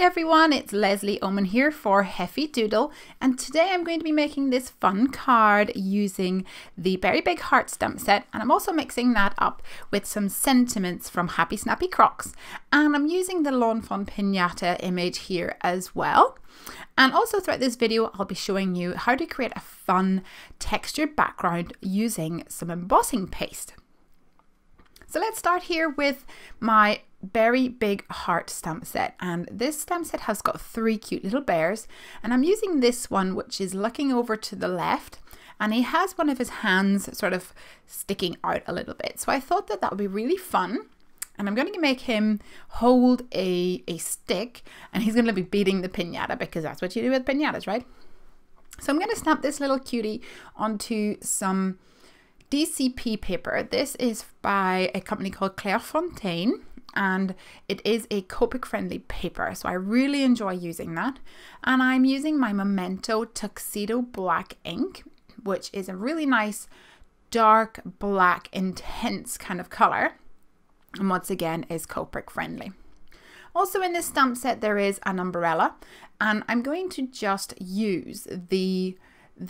everyone, it's Leslie Oman here for Heffy Doodle, and today I'm going to be making this fun card using the Berry Big Heart stamp set, and I'm also mixing that up with some sentiments from Happy Snappy Crocs, and I'm using the Lawn Fawn Pinata image here as well. And also throughout this video I'll be showing you how to create a fun textured background using some embossing paste. So let's start here with my Berry Big Heart stamp set, and this stamp set has got three cute little bears, and I'm using this one which is looking over to the left, and he has one of his hands sort of sticking out a little bit, so I thought that that would be really fun. And I'm going to make him hold a stick, and he's going to be beating the piñata, because that's what you do with piñatas, right? So I'm going to stamp this little cutie onto some DCP paper. This is by a company called Clairefontaine, and it is a Copic friendly paper, so I really enjoy using that. And I'm using my Memento Tuxedo Black ink, which is a really nice dark black intense kind of color, and once again is Copic friendly. Also in this stamp set there is an umbrella, and I'm going to just use the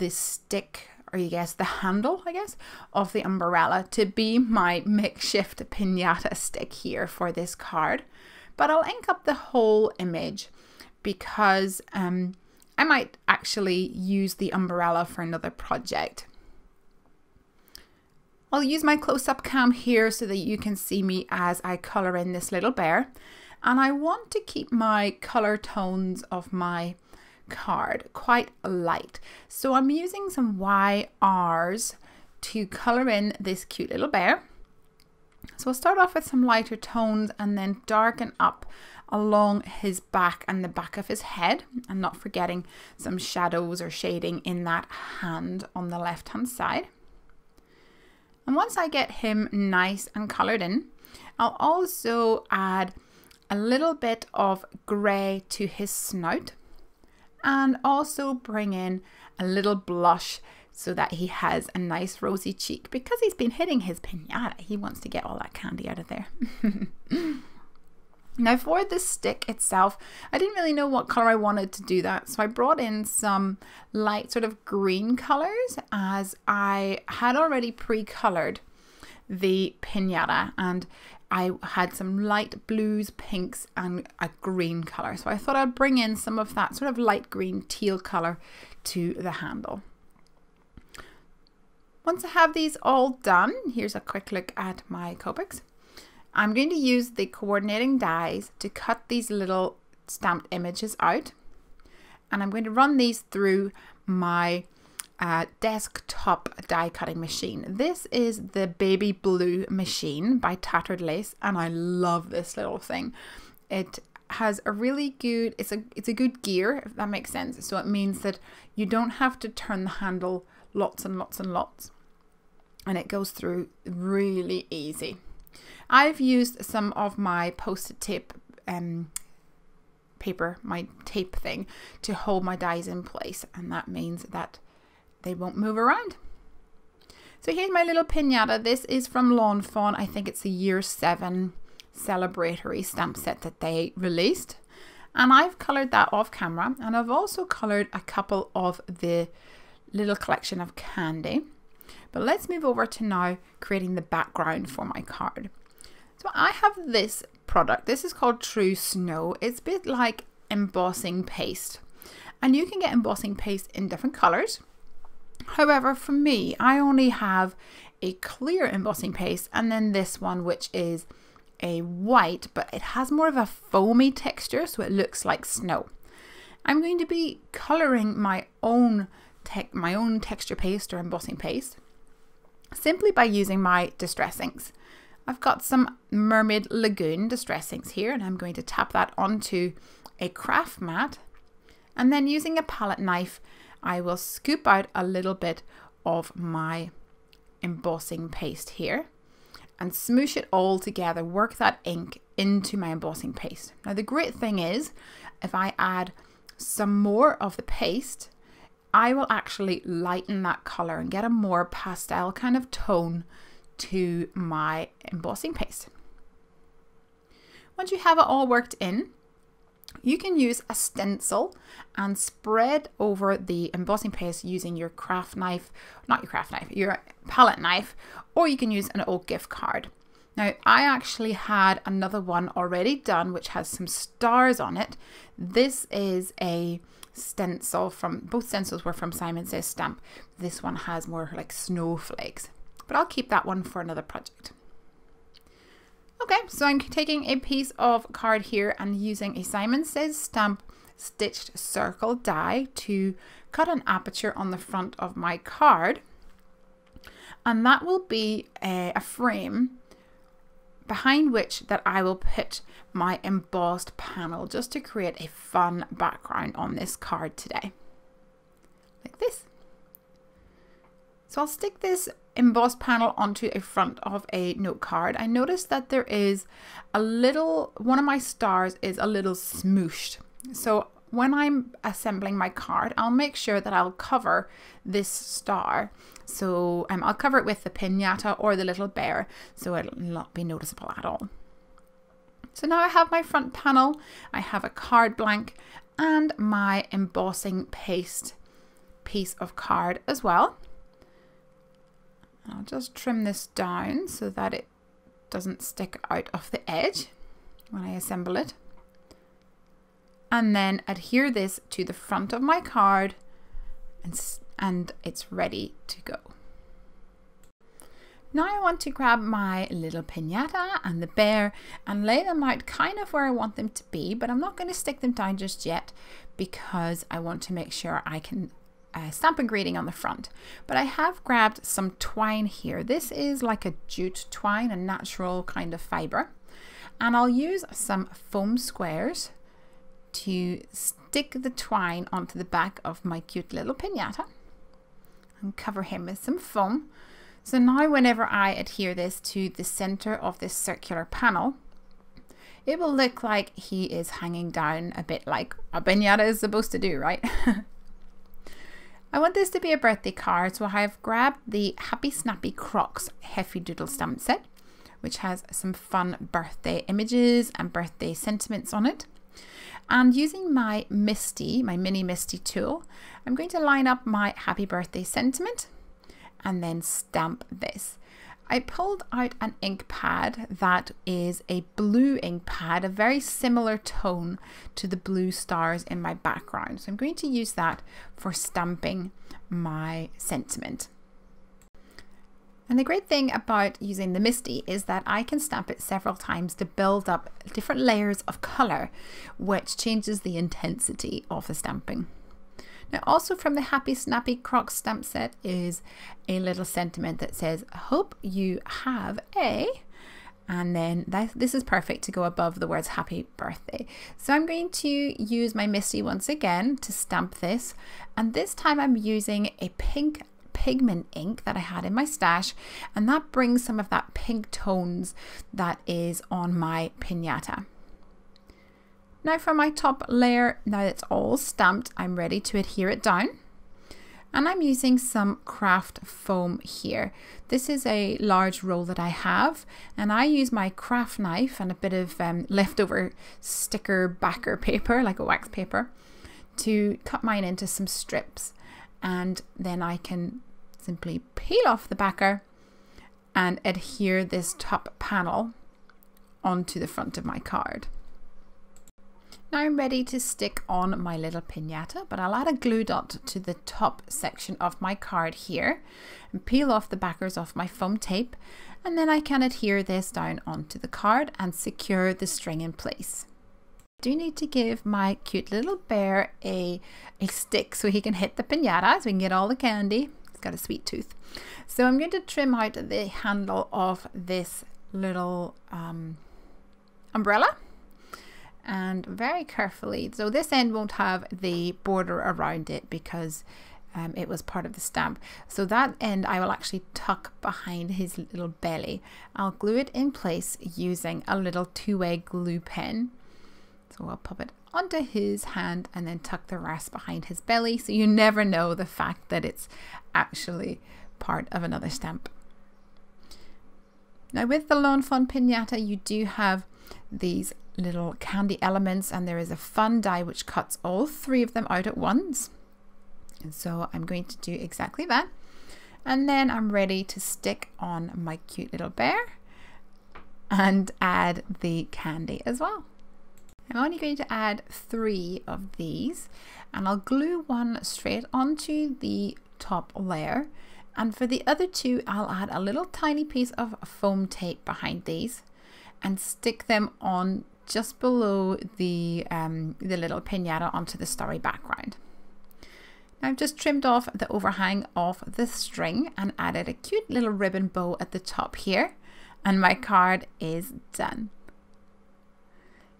stick, or you guess the handle, I guess, of the umbrella to be my makeshift pinata stick here for this card. But I'll ink up the whole image, because I might actually use the umbrella for another project. I'll use my close-up cam here so that you can see me as I color in this little bear, and I want to keep my color tones of my card quite light, so I'm using some YRs to color in this cute little bear. So we'll start off with some lighter tones and then darken up along his back and the back of his head, and not forgetting some shadows or shading in that hand on the left hand side. And once I get him nice and colored in, I'll also add a little bit of gray to his snout, and also bring in a little blush so that he has a nice rosy cheek, because he's been hitting his piñata. He wants to get all that candy out of there. Now for the stick itself, I didn't really know what color I wanted to do that, so I brought in some light sort of green colors, as I had already pre-colored the piñata, and I had some light blues, pinks, and a green color. So I thought I'd bring in some of that sort of light green teal color to the handle. Once I have these all done, here's a quick look at my Copics. I'm going to use the coordinating dies to cut these little stamped images out, and I'm going to run these through my desktop die cutting machine. This is the Baby Blue machine by Tattered Lace, and I love this little thing. It has a really good, it's a good gear, if that makes sense. So it means that you don't have to turn the handle lots and lots and lots, and it goes through really easy. I've used some of my post-it tape paper, my tape thing, to hold my dies in place, and that means that they won't move around. So here's my little piñata. This is from Lawn Fawn. I think it's a year 7 celebratory stamp set that they released, and I've colored that off camera, and I've also colored a couple of the little collection of candy. But let's move over to now creating the background for my card. So I have this product. This is called True Snow. It's a bit like embossing paste, and you can get embossing paste in different colors. However, for me, I only have a clear embossing paste, and then this one, which is a white, but it has more of a foamy texture, so it looks like snow. I'm going to be coloring my own texture paste or embossing paste simply by using my distress inks. I've got some Mermaid Lagoon distress inks here, and I'm going to tap that onto a craft mat, and then using a palette knife I will scoop out a little bit of my embossing paste here and smoosh it all together, work that ink into my embossing paste. Now the great thing is, if I add some more of the paste, I will actually lighten that color and get a more pastel kind of tone to my embossing paste. Once you have it all worked in, You can use a stencil and spread over the embossing paste using your craft knife, not your craft knife, your palette knife, or you can use an old gift card. Now, I actually had another one already done which has some stars on it. This is a stencil from, both stencils were from Simon Says Stamp. This one has more like snowflakes, but I'll keep that one for another project. Okay, so I'm taking a piece of card here and using a Simon Says Stamp stitched circle die to cut an aperture on the front of my card. And that will be a frame behind which that I will put my embossed panel just to create a fun background on this card today. Like this. So I'll stick this embossed panel onto a front of a note card. I noticed that there is a little, one of my stars is a little smooshed. So when I'm assembling my card, I'll make sure that I'll cover this star. So I'll cover it with the piñata or the little bear, so it'll not be noticeable at all. So now I have my front panel, I have a card blank and my embossing paste piece of card as well. I'll just trim this down so that it doesn't stick out off the edge when I assemble it. And then adhere this to the front of my card and it's ready to go. Now I want to grab my little piñata and the bear and lay them out kind of where I want them to be, but I'm not going to stick them down just yet because I want to make sure I can stamp and grading on the front. But I have grabbed some twine here. This is like a jute twine, a natural kind of fiber. And I'll use some foam squares to stick the twine onto the back of my cute little piñata and cover him with some foam. So now whenever I adhere this to the center of this circular panel, it will look like he is hanging down a bit like a piñata is supposed to do, right? I want this to be a birthday card, so I have grabbed the Happy Snappy Crocs Heffy Doodle stamp set, which has some fun birthday images and birthday sentiments on it. And using my MISTI, my mini MISTI tool, I'm going to line up my happy birthday sentiment and then stamp this. I pulled out an ink pad that is a blue ink pad, a very similar tone to the blue stars in my background. So I'm going to use that for stamping my sentiment. And the great thing about using the MISTI is that I can stamp it several times to build up different layers of color, which changes the intensity of the stamping. Now also from the Happy Snappy Crocs stamp set is a little sentiment that says, hope you have a, and then this is perfect to go above the words happy birthday. So I'm going to use my MISTI once again to stamp this, and this time I'm using a pink pigment ink that I had in my stash, and that brings some of that pink tones that is on my piñata. Now for my top layer, now it's all stamped, I'm ready to adhere it down. And I'm using some craft foam here. This is a large roll that I have, and I use my craft knife and a bit of leftover sticker backer paper, like a wax paper, to cut mine into some strips. And then I can simply peel off the backer and adhere this top panel onto the front of my card. Now I'm ready to stick on my little piñata, but I'll add a glue dot to the top section of my card here and peel off the backers off my foam tape, and then I can adhere this down onto the card and secure the string in place. I do need to give my cute little bear a stick so he can hit the piñata, so we can get all the candy. He's got a sweet tooth. So I'm going to trim out the handle of this little umbrella. And very carefully, so this end won't have the border around it because it was part of the stamp. So that end I will actually tuck behind his little belly. I'll glue it in place using a little two-way glue pen. So I'll pop it onto his hand and then tuck the rest behind his belly, so you never know the fact that it's actually part of another stamp. Now with the Lawn Fawn piñata you do have these little candy elements, and there is a fun die which cuts all three of them out at once. And so I'm going to do exactly that. And then I'm ready to stick on my cute little bear and add the candy as well. I'm only going to add three of these, and I'll glue one straight onto the top layer. And for the other two, I'll add a little tiny piece of foam tape behind these and stick them on just below the little piñata onto the starry background. Now I've just trimmed off the overhang of the string and added a cute little ribbon bow at the top here, and my card is done.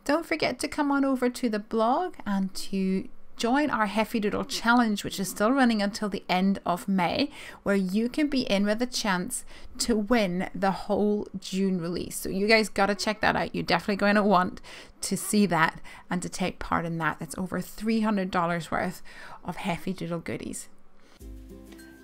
Don't forget to come on over to the blog and to join our Heffy Doodle challenge, which is still running until the end of May, where you can be in with a chance to win the whole June release. So you guys got to check that out. You're definitely going to want to see that and to take part in that. That's over $300 worth of Heffy Doodle goodies.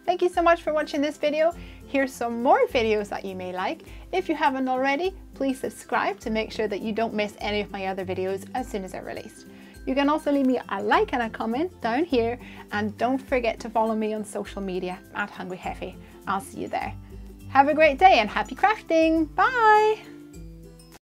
Thank you so much for watching this video. Here's some more videos that you may like. If you haven't already, please subscribe to make sure that you don't miss any of my other videos as soon as they're released. You can also leave me a like and a comment down here, and don't forget to follow me on social media at Hungry Heffy. I'll see you there. Have a great day and happy crafting. Bye.